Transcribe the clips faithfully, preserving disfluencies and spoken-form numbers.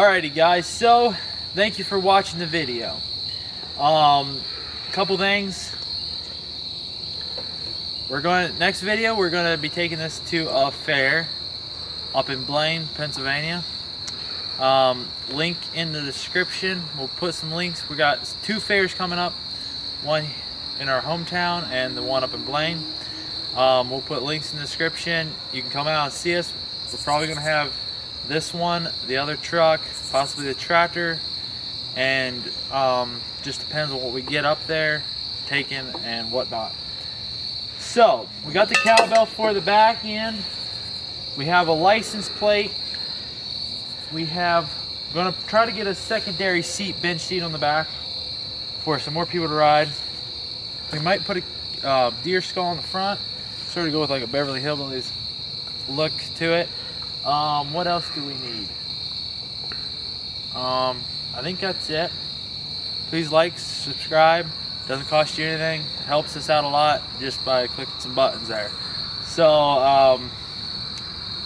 Alrighty guys, so thank you for watching the video. Um, couple things. We're going next video. We're going to be taking this to a fair up in Blaine, Pennsylvania. Um, link in the description. We'll put some links. We got two fairs coming up, one in our hometown and the one up in Blaine. Um, we'll put links in the description. You can come out and see us. We're probably going to have this one, the other truck, possibly the tractor, and um, just depends on what we get up there, taken and whatnot. So, we got the cowbell for the back end. We have a license plate. We have, we're gonna try to get a secondary seat, bench seat on the back for some more people to ride. We might put a uh, deer skull on the front, sort of go with like a Beverly Hillbillies look to it. Um, what else do we need? Um, I think that's it. Please like, subscribe. Doesn't cost you anything, helps us out a lot just by clicking some buttons there. So um,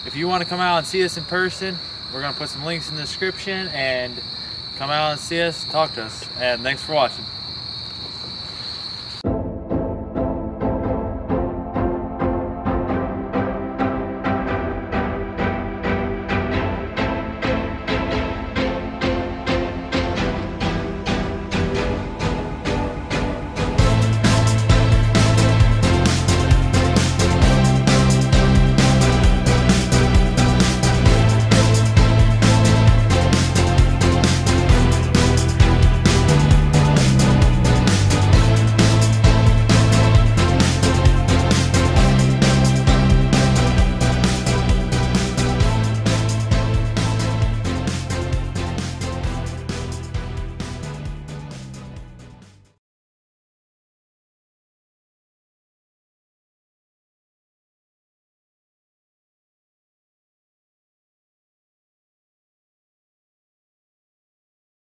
if you want to come out and see us in person, we're going to put some links in the description, and come out and see us, talk to us, and thanks for watching.